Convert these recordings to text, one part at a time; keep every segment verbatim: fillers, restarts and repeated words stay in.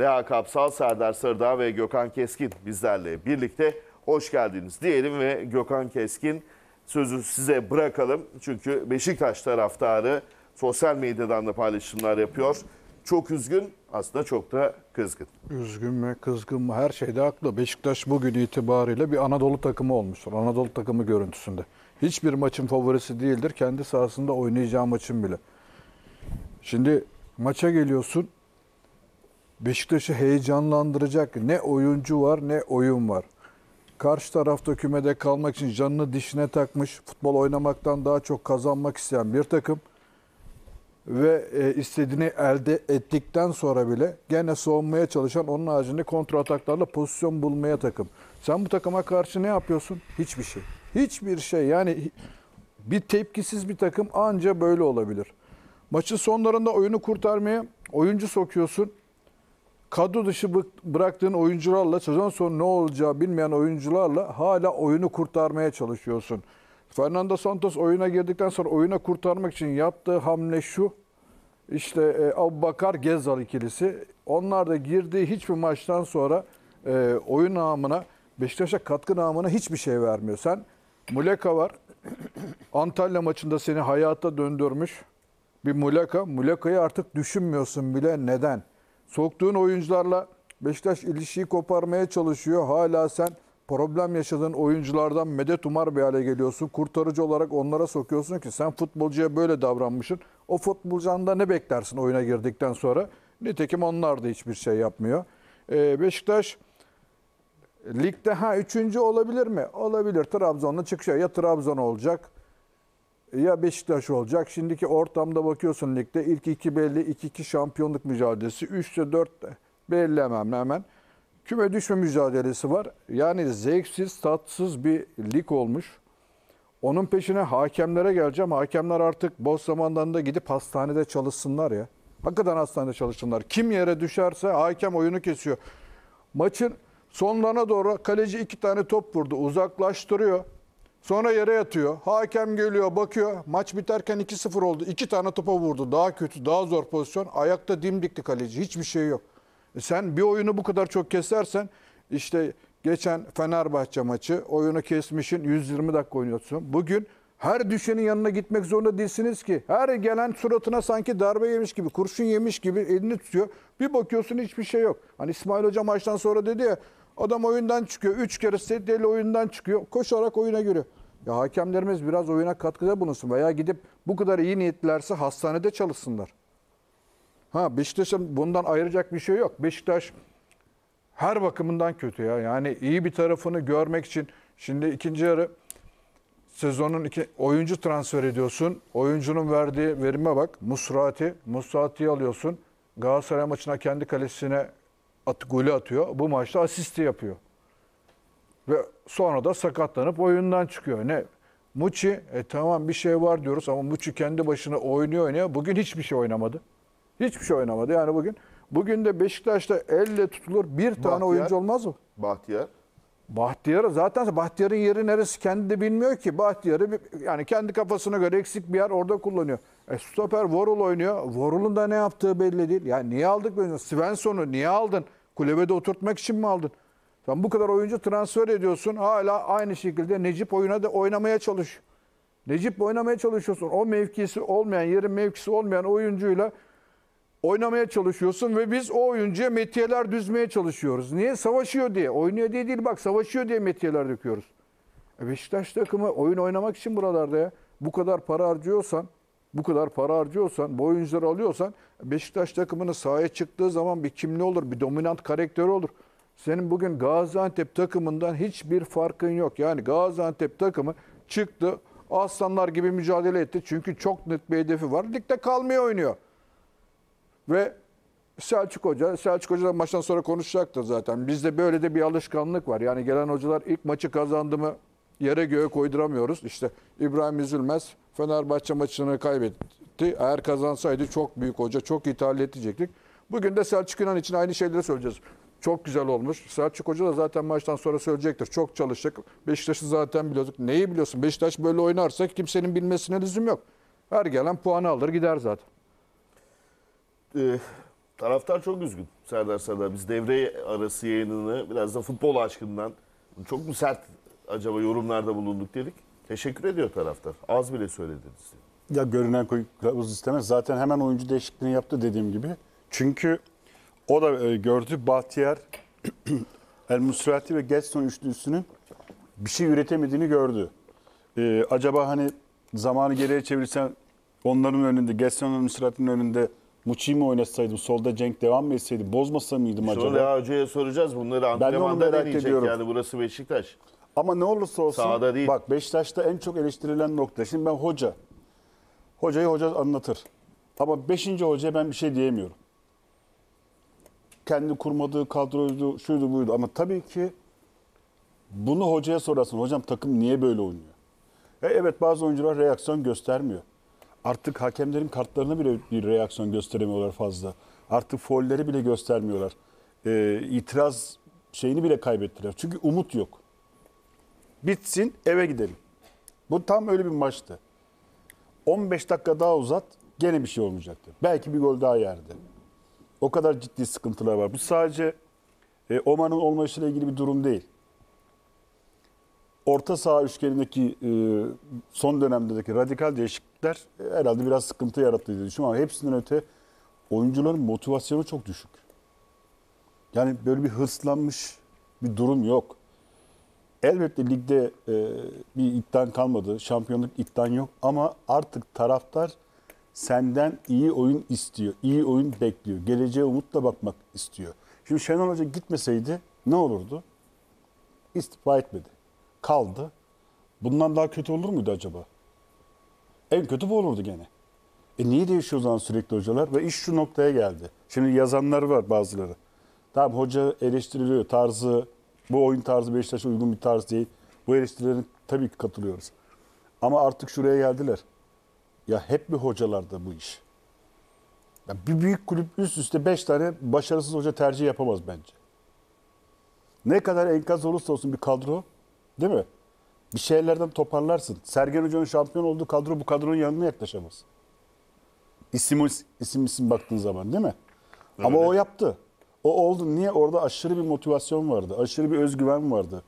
Leha Kapsal, Serdar Sarıdağ ve Gökhan Keskin bizlerle birlikte. Hoş geldiniz diyelim ve Gökhan Keskin, sözü size bırakalım. Çünkü Beşiktaş taraftarı sosyal medyadan da paylaşımlar yapıyor. Çok üzgün, aslında çok da kızgın. Üzgün mü, kızgın mı, her şeyde haklı. Beşiktaş bugün itibariyle bir Anadolu takımı olmuştur. Anadolu takımı görüntüsünde. Hiçbir maçın favorisi değildir. Kendi sahasında oynayacağı maçın bile. Şimdi maça geliyorsun. Beşiktaş'ı heyecanlandıracak ne oyuncu var ne oyun var. Karşı tarafta kümede kalmak için canını dişine takmış, futbol oynamaktan daha çok kazanmak isteyen bir takım. Ve e, istediğini elde ettikten sonra bile gene soğunmaya çalışan, onun haricinde kontrataklarla pozisyon bulmaya takım. Sen bu takıma karşı ne yapıyorsun? Hiçbir şey. Hiçbir şey. Yani bir tepkisiz bir takım anca böyle olabilir. Maçın sonlarında oyunu kurtarmaya oyuncu sokuyorsun. Kadro dışı bıraktığın oyuncularla, sezon sonu ne olacağı bilmeyen oyuncularla hala oyunu kurtarmaya çalışıyorsun. Fernando Santos oyuna girdikten sonra oyuna kurtarmak için yaptığı hamle şu. İşte e, Abubakar Ghezzal ikilisi. Onlar da girdiği hiçbir maçtan sonra e, oyun namına, Beşiktaş'a katkı namına hiçbir şey vermiyor. Sen Muleka var. Antalya maçında seni hayata döndürmüş bir Muleka. Muleka'yı artık düşünmüyorsun bile. Neden? Soktuğun oyuncularla Beşiktaş ilişkiyi koparmaya çalışıyor. Hala sen problem yaşadığın oyunculardan medet umar bir hale geliyorsun. Kurtarıcı olarak onlara sokuyorsun ki sen futbolcuya böyle davranmışsın. O futbolcudan da ne beklersin oyuna girdikten sonra? Nitekim onlar da hiçbir şey yapmıyor. Ee, Beşiktaş ligde ha üçüncü olabilir mi? Olabilir. Trabzon'la çıkışa ya Trabzon olacak ya Beşiktaş olacak. Şimdiki ortamda bakıyorsun ligde ilk iki belli, iki iki şampiyonluk mücadelesi, üçte dörtte belli hemen hemen. Küme düşme mücadelesi var. Yani zevksiz, tatsız bir lig olmuş. Onun peşine hakemlere geleceğim. Hakemler artık boş zamanlarında gidip hastanede çalışsınlar ya. Hakikaten hastanede çalışsınlar. Kim yere düşerse hakem oyunu kesiyor. Maçın sonlarına doğru kaleci iki tane top vurdu. Uzaklaştırıyor. Sonra yere yatıyor. Hakem geliyor, bakıyor. Maç biterken iki sıfır oldu. iki tane topa vurdu. Daha kötü, daha zor pozisyon. Ayakta dimdikti kaleci. Hiçbir şey yok. Sen bir oyunu bu kadar çok kesersen, işte geçen Fenerbahçe maçı oyunu kesmişin, yüz yirmi dakika oynuyorsun. Bugün her düşenin yanına gitmek zorunda değilsiniz ki. Her gelen suratına sanki darbe yemiş gibi, kurşun yemiş gibi elini tutuyor. Bir bakıyorsun hiçbir şey yok. Hani İsmail Hoca maçtan sonra dedi ya, adam oyundan çıkıyor. Üç kere sedyeyle oyundan çıkıyor. Koşarak oyuna giriyor. Ya hakemlerimiz biraz oyuna katkıda bulunsun veya gidip bu kadar iyi niyetlerse hastanede çalışsınlar. Ha, Beşiktaş'ın bundan ayıracak bir şey yok. Beşiktaş her bakımından kötü ya. Yani iyi bir tarafını görmek için şimdi ikinci yarı sezonun iki, oyuncu transfer ediyorsun. Oyuncunun verdiği verime bak. Musrati, Musrati'yi alıyorsun. Galatasaray maçına kendi kalesine at, golü atıyor. Bu maçta asisti yapıyor. Ve sonra da sakatlanıp oyundan çıkıyor. Ne? Muçi, e tamam bir şey var diyoruz ama Muçi kendi başına oynuyor oynuyor. Bugün hiçbir şey oynamadı. Hiçbir şey oynamadı. Yani bugün bugün de Beşiktaş'ta elle tutulur bir Bahtiyar, tane oyuncu olmaz mı? Bahtiyar. Bahtiyar zaten Bahtiyar'ın yeri neresi kendi de bilmiyor ki. Bahtiyar'ı yani kendi kafasına göre eksik bir yer orada kullanıyor. E, stoper Vorul oynuyor. Vorul'un da ne yaptığı belli değil. Yani niye aldık böyle? Svensson'u niye aldın? Kulübede oturtmak için mi aldın? Sen bu kadar oyuncu transfer ediyorsun. Hala aynı şekilde Necip oyuna da oynamaya çalışıyor. Necip oynamaya çalışıyorsun. O mevkisi olmayan, yerin mevkisi olmayan oyuncuyla oynamaya çalışıyorsun ve biz o oyuncuya metiyeler düzmeye çalışıyoruz. Niye? Savaşıyor diye. Oynuyor diye değil bak, savaşıyor diye metiyeler döküyoruz. E Beşiktaş takımı oyun oynamak için buralarda ya. Bu kadar para harcıyorsan, bu kadar para harcıyorsan, bu oyuncuları alıyorsan Beşiktaş takımının sahaya çıktığı zaman bir kimliği olur, bir dominant karakteri olur. Senin bugün Gaziantep takımından hiçbir farkın yok. Yani Gaziantep takımı çıktı, aslanlar gibi mücadele etti. Çünkü çok net bir hedefi var. Ligde kalmaya oynuyor. Ve Selçuk Hoca, Selçuk Hoca da maçtan sonra konuşacaktır zaten. Bizde böyle de bir alışkanlık var. Yani gelen hocalar ilk maçı kazandı mı yere göğe koyduramıyoruz. İşte İbrahim Üzülmez Fenerbahçe maçını kaybetti. Eğer kazansaydı çok büyük hoca, çok iyi tahliye edecektik. Bugün de Selçuk Yunan için aynı şeyleri söyleyeceğiz. Çok güzel olmuş. Selçuk Hoca da zaten maçtan sonra söyleyecektir. Çok çalıştık. Beşiktaş'ı zaten biliyorduk. Neyi biliyorsun? Beşiktaş böyle oynarsa kimsenin bilmesine lüzum yok. Her gelen puanı alır gider zaten. Taraftar çok üzgün Serdar Sarıdağ. Biz devre arası yayınını biraz da futbol aşkından çok mu sert acaba yorumlarda bulunduk dedik. Teşekkür ediyor taraftar. Az bile söylediniz. Ya görünen koyu kılavuz istemez. Zaten hemen oyuncu değişikliğini yaptı dediğim gibi. Çünkü o da gördü Bahtiyar, El Musrati ve Gerson üçlüsünün bir şey üretemediğini gördü. Ee, acaba hani zamanı geriye çevirsen onların önünde, Gerson'un Musrati'nin önünde Muçi mi oynasaydım, solda Cenk devam mı etseydi, bozmasa mıydım acaba? Sonra Leha Hoca'ya soracağız. Bunları antrenmanda deneyecek yani, burası Beşiktaş. Ama ne olursa olsun, bak Beşiktaş'ta en çok eleştirilen nokta. Şimdi ben hoca, hocayı hoca anlatır. Ama beşinci hocaya ben bir şey diyemiyorum. Kendi kurmadığı kadroydu, şuydu buydu. Ama tabii ki bunu hocaya sorarsın. Hocam takım niye böyle oynuyor? E evet, bazı oyuncular reaksiyon göstermiyor. Artık hakemlerin kartlarına bile bir reaksiyon gösteremiyorlar fazla. Artık faulleri bile göstermiyorlar. E, itiraz şeyini bile kaybettiler. Çünkü umut yok. Bitsin, eve gidelim. Bu tam öyle bir maçtı. on beş dakika daha uzat, gene bir şey olmayacaktı. Belki bir gol daha yerdi. O kadar ciddi sıkıntılar var. Bu sadece e, Oman'ın olmayışıyla ilgili bir durum değil. Orta saha üçgenindeki e, son dönemdeki radikal değişiklikler e, herhalde biraz sıkıntı yarattı diye düşünüyorum. Ama hepsinden öte oyuncuların motivasyonu çok düşük. Yani böyle bir hırslanmış bir durum yok. Elbette ligde e, bir iddian kalmadı. Şampiyonluk iddian yok. Ama artık taraftar senden iyi oyun istiyor. İyi oyun bekliyor. Geleceğe umutla bakmak istiyor. Şimdi Şenol Hoca gitmeseydi ne olurdu? İstifa etmedi. Kaldı. Bundan daha kötü olur muydu acaba? En kötü bu olurdu gene. E niye değişiyor o zaman sürekli hocalar? Ve iş şu noktaya geldi. Şimdi yazanlar var bazıları. Tamam, hoca eleştiriliyor. Tarzı, bu oyun tarzı Beşiktaş'a uygun bir tarz değil. Bu eleştirilerin tabii ki katılıyoruz. Ama artık şuraya geldiler. Ya hep bir hocalarda bu iş. Ya bir büyük kulüp üst üste beş tane başarısız hoca tercih yapamaz bence. Ne kadar enkaz olursa olsun bir kadro, değil mi? Bir şeylerden toparlarsın. Sergen Hoca'nın şampiyon olduğu kadro bu kadronun yanına yaklaşamaz. İsim isim, isim baktığın zaman, değil mi? Evet. Ama o yaptı. O oldu. Niye? Orada aşırı bir motivasyon vardı. Aşırı bir özgüven vardı.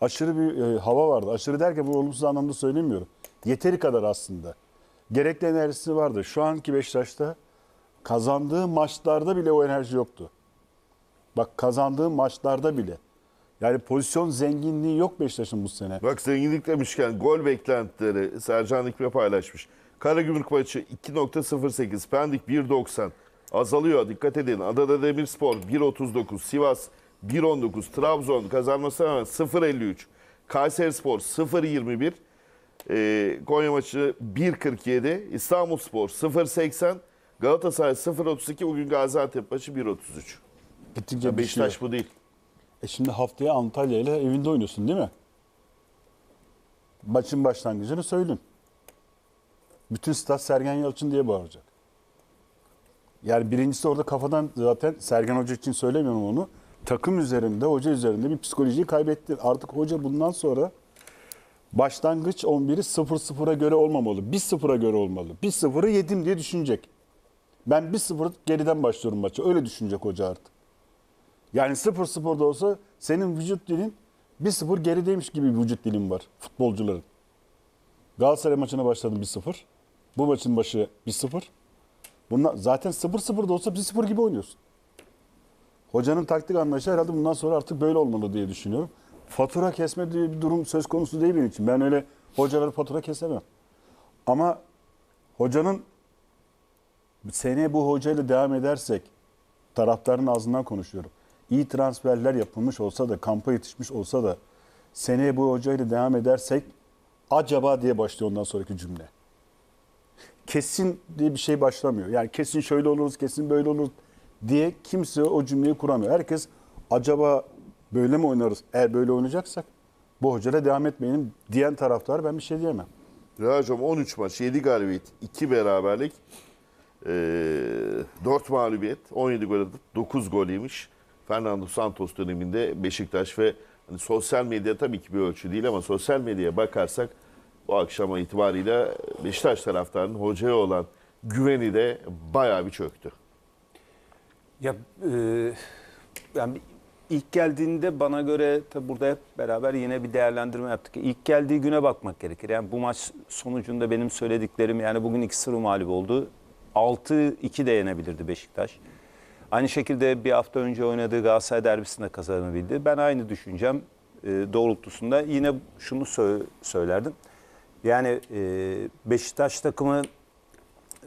Aşırı bir e, hava vardı. Aşırı derken bu olumsuz anlamda söylemiyorum. Yeteri kadar aslında. Gerekli enerjisi vardı. Şu anki Beşiktaş'ta kazandığı maçlarda bile o enerji yoktu. Bak, kazandığı maçlarda bile. Yani pozisyon zenginliği yok Beşiktaş'ın bu sene. Bak, zenginlik demişken gol beklentileri Sercan İkme paylaşmış. Karagümrük maçı iki nokta sıfır sekiz, Pendik bir doksan. Azalıyor, dikkat edin. Adana Demirspor bir otuz dokuz, Sivas bir on dokuz, Trabzon kazanmasına rağmen sıfır elli üç, Kayserispor sıfır yirmi bir, e, Konya maçı bir kırk yedi, İstanbulspor sıfır seksen, Galatasaray sıfır otuz iki, bugün Gaziantep maçı bir otuz üç. Gittikçe Beşiktaş şey bu değil. E şimdi haftaya Antalya ile evinde oynuyorsun, değil mi? Maçın başlangıcını söyleyin. Bütün stat Sergen Yalçın diye bağıracak. Yani birincisi orada kafadan, zaten Sergen Hoca için söylemiyorum onu. Takım üzerinde, hoca üzerinde bir psikolojiyi kaybetti. Artık hoca bundan sonra başlangıç on biri sıfır sıfıra göre olmamalı. bir sıfıra göre olmalı. bir sıfırı yedim diye düşünecek. Ben bir sıfır geriden başlıyorum maçı. Öyle düşünecek hoca artık. Yani sıfır sıfırda olsa senin vücut dilin bir sıfır gerideymiş gibi bir vücut dilin var futbolcuların. Galatasaray maçına başladım bir sıfır. Bu maçın başı bir sıfır. Bunlar, zaten sıfır sıfırda olsa bir sıfır gibi oynuyorsun. Hocanın taktik anlayışı herhalde bundan sonra artık böyle olmalı diye düşünüyorum. Fatura kesme diye bir durum söz konusu değil benim için. Ben öyle hocaları fatura kesemem. Ama hocanın seneye bu hocayla devam edersek, taraftarın ağzından konuşuyorum, İyi transferler yapılmış olsa da, kampa yetişmiş olsa da, seneye bu hocayla devam edersek acaba diye başlıyor ondan sonraki cümle. Kesin diye bir şey başlamıyor. Yani kesin şöyle oluruz, kesin böyle olur diye kimse o cümleyi kuramıyor. Herkes acaba böyle mi oynarız? Eğer böyle oynayacaksak bu hocayla devam etmeyelim diyen taraftar, ben bir şey diyemem. Hocam on üç maç, yedi galibiyet, iki beraberlik, dört mağlubiyet, on yedi gol atıp dokuz gol yemiş. Fernando Santos döneminde Beşiktaş ve hani sosyal medya tabii ki bir ölçü değil ama sosyal medyaya bakarsak bu akşama itibariyle Beşiktaş taraftarının hocaya olan güveni de bayağı bir çöktü. Ya e, ben ilk geldiğinde bana göre tabi burada hep beraber yine bir değerlendirme yaptık. İlk geldiği güne bakmak gerekir. Yani bu maç sonucunda benim söylediklerim, yani bugün iki sıfır mağlup oldu. altı iki de yenebilirdi Beşiktaş. Aynı şekilde bir hafta önce oynadığı Galatasaray derbisinde kazanabildi. Ben aynı düşüncem e, doğrultusunda yine şunu sö söylerdim. Yani e, Beşiktaş takımı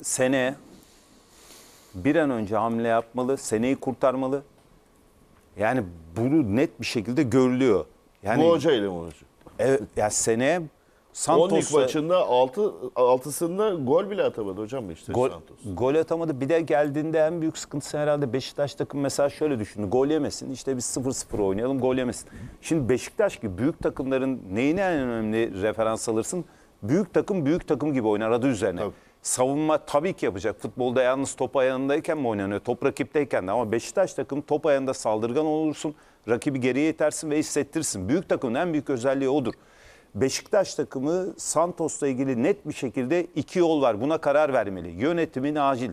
seneye bir an önce hamle yapmalı, seneyi kurtarmalı. Yani bunu net bir şekilde görülüyor. Yani, bu hocayla mı olacak? Evet, yani seneye Santos'la... on iki maçında altı altısında gol bile atamadı hocam Beşiktaş gol, Santos. Gol atamadı. Bir de geldiğinde en büyük sıkıntısı herhalde Beşiktaş takım mesela şöyle düşündü. Gol yemesin, işte biz sıfır sıfır oynayalım, gol yemesin. Şimdi Beşiktaş gibi büyük takımların neyine en önemli referans alırsın? Büyük takım büyük takım gibi oynar adı üzerine. Tabii. Savunma tabii ki yapacak. Futbolda yalnız top ayağındayken mi oynanıyor? Top rakipteyken de. Ama Beşiktaş takım top ayağında saldırgan olursun. Rakibi geriye itersin ve hissettirsin. Büyük takımın en büyük özelliği odur. Beşiktaş takımı Santos'la ilgili net bir şekilde iki yol var. Buna karar vermeli. Yönetimin acil.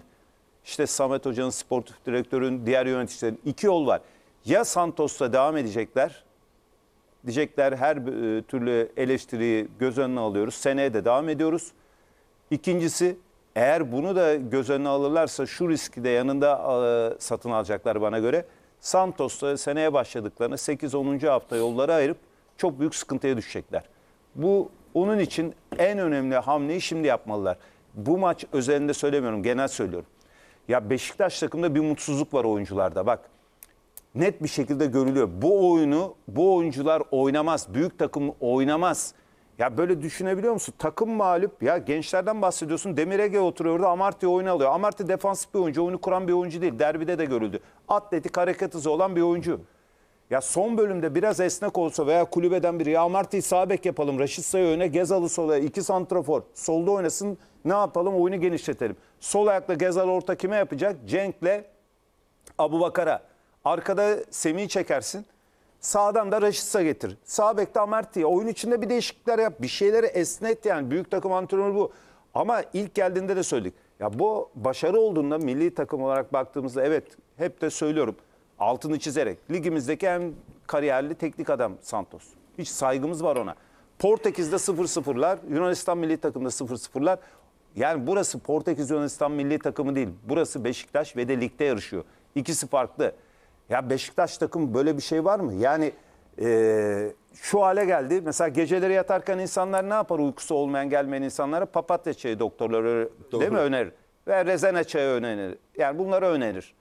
İşte Samet Hoca'nın, sportif direktörün, diğer yöneticilerin iki yol var. Ya Santos'la devam edecekler. Diyecekler her türlü eleştiriyi göz önüne alıyoruz. Seneye de devam ediyoruz. İkincisi, eğer bunu da göz önüne alırlarsa şu riski de yanında e, satın alacaklar bana göre. Santos'ta seneye başladıklarını sekiz onuncu hafta yollara ayırıp çok büyük sıkıntıya düşecekler. Bu onun için en önemli hamleyi şimdi yapmalılar. Bu maç özelinde söylemiyorum, genel söylüyorum. Ya Beşiktaş takımda bir mutsuzluk var oyuncularda, bak. Net bir şekilde görülüyor. Bu oyunu bu oyuncular oynamaz, büyük takım oynamaz. Ya böyle düşünebiliyor musun? Takım mağlup. Ya gençlerden bahsediyorsun. Demirege oturuyordu. Amarty oyunu alıyor. Amarty defansif bir oyuncu. Oyunu kuran bir oyuncu değil. Derbide de görüldü. Atletik, hareket hızı olan bir oyuncu. Ya son bölümde biraz esnek olsa veya kulübeden biri, ya Amarty'yi sağ bek yapalım. Raşit Sayı öne, Ghezzal'ı sola. İki santrafor. Solda oynasın. Ne yapalım? Oyunu genişletelim. Sol ayakla Ghezzal orta kime yapacak? Cenk'le Abubakar'a. Arkada Semih'i çekersin. Sağdan da Raşit'sa getir. Sağ bekte Amarty'ye. Oyun içinde bir değişiklikler yap. Bir şeyleri esnet yani. Büyük takım antrenörü bu. Ama ilk geldiğinde de söyledik. Ya bu başarı olduğunda milli takım olarak baktığımızda, evet hep de söylüyorum. Altını çizerek. Ligimizdeki en kariyerli teknik adam Santos. Hiç saygımız var ona. Portekiz'de sıfır sıfırlar. Yunanistan milli takımda sıfır sıfırlar. Yani burası Portekiz Yunanistan milli takımı değil. Burası Beşiktaş ve de ligde yarışıyor. İkisi farklı. Ya Beşiktaş takım böyle bir şey var mı? Yani e, şu hale geldi. Mesela geceleri yatarken insanlar ne yapar? Uykusu olmayan, gelmeyen insanlara papatya çayı doktorları Doğru. değil mi önerir? Ve rezene çayı önerir. Yani bunları önerir.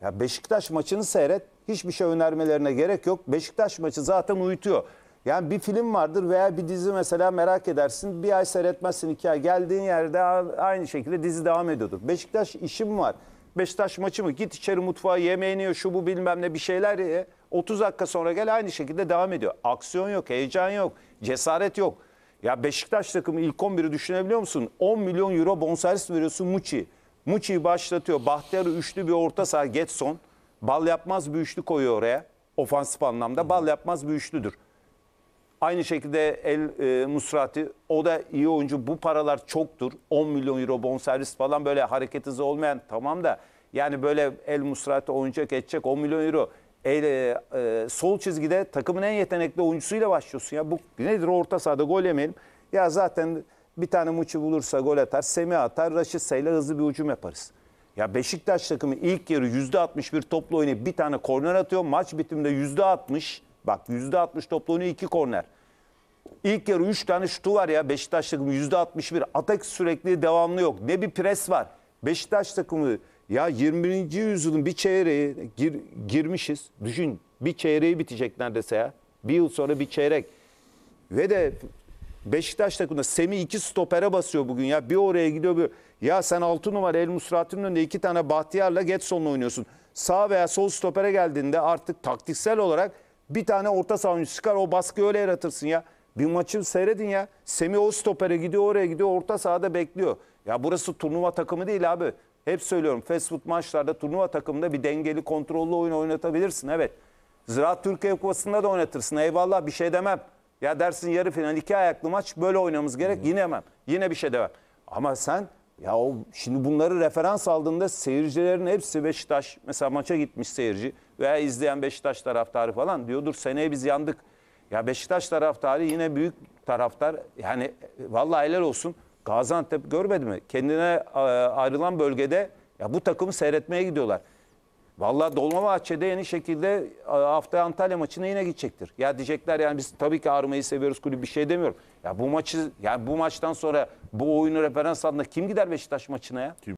Ya Beşiktaş maçını seyret. Hiçbir şey önermelerine gerek yok. Beşiktaş maçı zaten uyutuyor. Yani bir film vardır veya bir dizi mesela, merak edersin. Bir ay seyretmezsin, iki ay. Geldiğin yerde aynı şekilde dizi devam ediyordur. Beşiktaş işim var. Beşiktaş maçı mı? Git içeri mutfağa, yemeğini yiyor, şu bu bilmem ne bir şeyler ye. otuz dakika sonra gel, aynı şekilde devam ediyor. Aksiyon yok, heyecan yok, cesaret yok. Ya Beşiktaş takımı ilk on biri düşünebiliyor musun? on milyon euro bonservis veriyorsun Muçi. Muçi'yi başlatıyor. Bahtiyar'ı üçlü bir orta saha, Gerson. Bal yapmaz bir üçlü koyuyor oraya. Ofansif anlamda bal yapmaz bir üçlüdür. Aynı şekilde El e, Musrati, o da iyi oyuncu. Bu paralar çoktur. on milyon euro bonservis falan, böyle hareket hızı olmayan, tamam da yani böyle El Musrati oynayacak edecek on milyon euro. El, e, e, sol çizgide takımın en yetenekli oyuncusuyla başlıyorsun. Ya bu nedir, orta sahada gol yemeyelim. Ya zaten bir tane Muçi bulursa gol atar, Semih atar, Raşit Sayı'yla hızlı bir hücum yaparız. Ya Beşiktaş takımı ilk yarı yüzde altmış bir toplu oynayıp bir tane korner atıyor. Maç bitiminde yüzde altmış. Bak yüzde altmış toplu oynuyor, iki korner. İlk yarı üç tane şutu var ya Beşiktaş takımı, yüzde altmış bir. Atak sürekli, devamlı yok. Ne bir pres var. Beşiktaş takımı ya yirminci yüzyılın bir çeyreğe gir, girmişiz. Düşün, bir çeyreği bitecek neredeyse ya. Bir yıl sonra bir çeyrek. Ve de Beşiktaş takımında Semih iki stopere basıyor bugün ya. Bir oraya gidiyor bir. Ya sen altı numara El Musrati'nin önünde iki tane Bahtiyar'la Getson'la oynuyorsun. Sağ veya sol stopere geldiğinde artık taktiksel olarak bir tane orta saha oyuncusu çıkar, o baskıyı öyle yaratırsın ya. Bir maçı seyredin ya. Semih o stopere gidiyor, oraya gidiyor, orta sahada bekliyor. Ya burası turnuva takımı değil abi. Hep söylüyorum, fast food maçlarda, turnuva takımında bir dengeli, kontrollü oyun oynatabilirsin, evet. Ziraat Türkiye Kupası'nda da oynatırsın, eyvallah, bir şey demem. Ya dersin yarı final iki ayaklı maç, böyle oynamamız gerek, yine demem. Yine bir şey demem. Ama sen Ya o, şimdi bunları referans aldığında seyircilerin hepsi Beşiktaş, mesela maça gitmiş seyirci veya izleyen Beşiktaş taraftarı falan diyordur seneye biz yandık. Ya Beşiktaş taraftarı yine büyük taraftar. Yani vallahi helal olsun, Gaziantep görmedi mi? Kendine ayrılan bölgede ya bu takımı seyretmeye gidiyorlar. Vallahi Dolmabahçe'de yeni şekilde haftaya Antalya maçına yine gidecektir. Ya diyecekler yani biz tabii ki Arma'yı seviyoruz, kulüp bir şey demiyorum. Ya bu maçı, yani bu maçtan sonra bu oyunu referans altında kim gider Beşiktaş maçına ya? Kim?